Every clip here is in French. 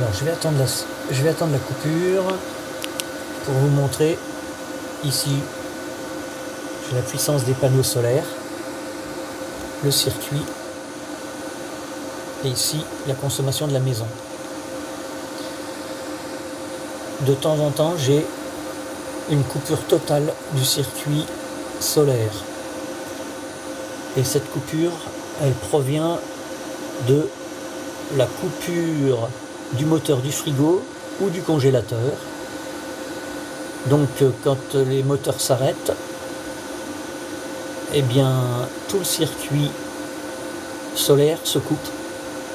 Alors je vais attendre la coupure pour vous montrer. Ici j'ai la puissance des panneaux solaires, le circuit, et ici la consommation de la maison. De temps en temps j'ai une coupure totale du circuit solaire, et cette coupure elle provient de la coupure du moteur du frigo ou du congélateur. Donc quand les moteurs s'arrêtent, eh bien tout le circuit solaire se coupe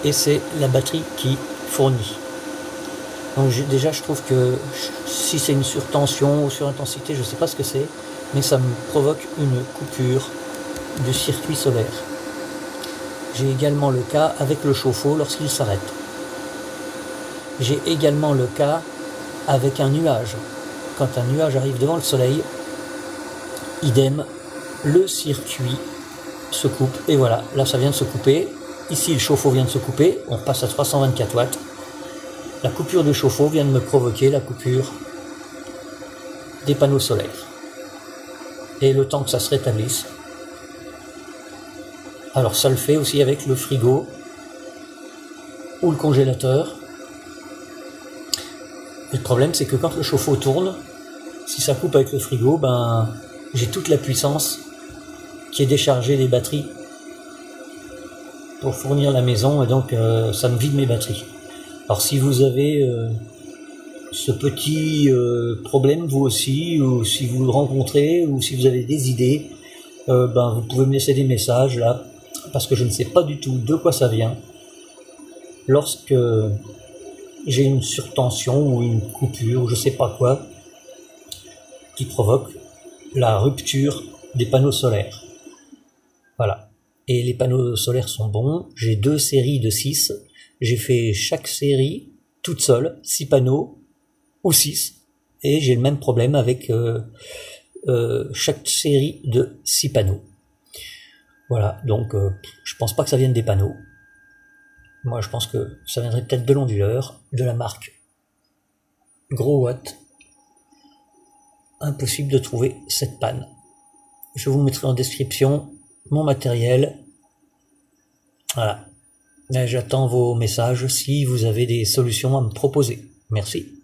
et c'est la batterie qui fournit. Donc déjà je trouve que si c'est une surtension ou surintensité, je ne sais pas ce que c'est, mais ça me provoque une coupure du circuit solaire. J'ai également le cas avec le chauffe-eau lorsqu'il s'arrête. J'ai également le cas avec un nuage. Quand un nuage arrive devant le soleil, idem, le circuit se coupe. Et voilà, là ça vient de se couper. Ici le chauffe-eau vient de se couper, on passe à 324 watts. La coupure du chauffe-eau vient de me provoquer la coupure des panneaux solaires. Et le temps que ça se rétablisse. Alors ça le fait aussi avec le frigo ou le congélateur. Et le problème c'est que quand le chauffe-eau tourne, si ça coupe avec le frigo, ben j'ai toute la puissance qui est déchargée des batteries pour fournir la maison, et donc ça me vide mes batteries. Alors si vous avez ce petit problème vous aussi, ou si vous le rencontrez, ou si vous avez des idées, ben vous pouvez me laisser des messages là, parce que je ne sais pas du tout de quoi ça vient lorsque j'ai une surtension ou une coupure ou je sais pas quoi qui provoque la rupture des panneaux solaires. Voilà, et les panneaux solaires sont bons, j'ai 2 séries de 6, j'ai fait chaque série toute seule, 6 panneaux ou 6, et j'ai le même problème avec chaque série de 6 panneaux. Voilà, donc je pense pas que ça vienne des panneaux. Moi, je pense que ça viendrait peut-être de l'onduleur, de la marque Growatt. Impossible de trouver cette panne. Je vous mettrai en description mon matériel. Voilà. J'attends vos messages si vous avez des solutions à me proposer. Merci.